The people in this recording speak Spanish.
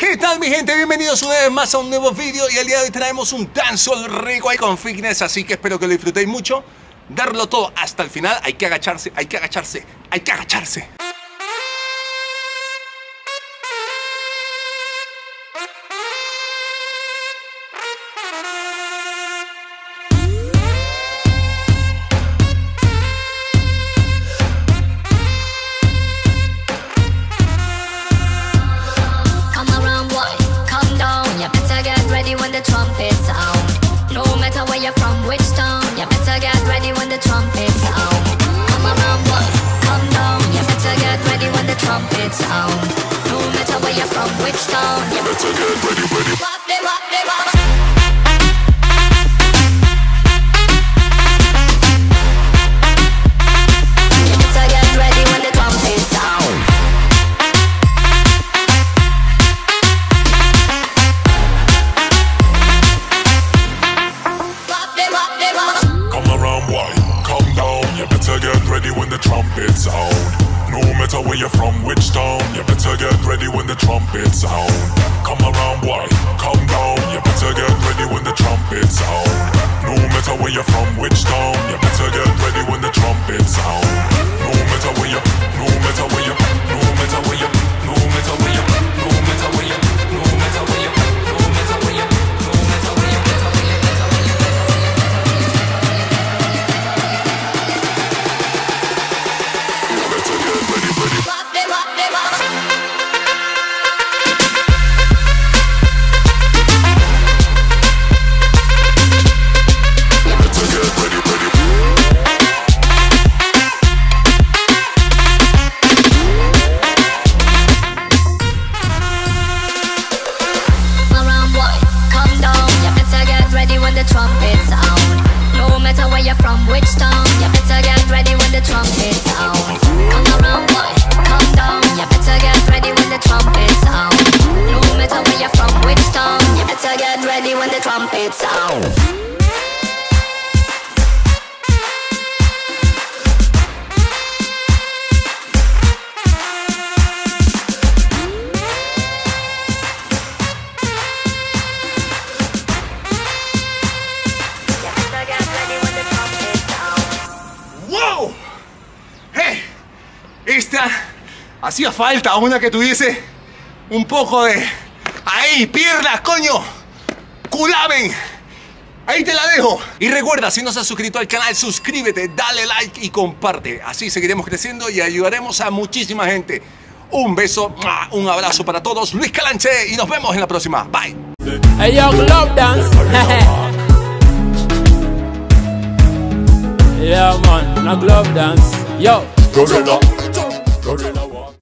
¿Qué tal mi gente? Bienvenidos una vez más a un nuevo vídeo. Y el día de hoy traemos un dancehall rico ahí con fitness, así que espero que lo disfrutéis mucho. Darlo todo hasta el final. Hay que agacharse, hay que agacharse, hay que agacharse. Hacía falta una que tuviese un poco de... ¡Ahí, piernas, coño! ¡Culamen! Ahí te la dejo. Y recuerda, si no se has suscrito al canal, suscríbete, dale like y comparte. Así seguiremos creciendo y ayudaremos a muchísima gente. Un beso, un abrazo para todos. Luis Calanche y nos vemos en la próxima. Bye. Hey, yo, club dance. Yeah, man, no club dance. Yo. Gorilla. Gorilla.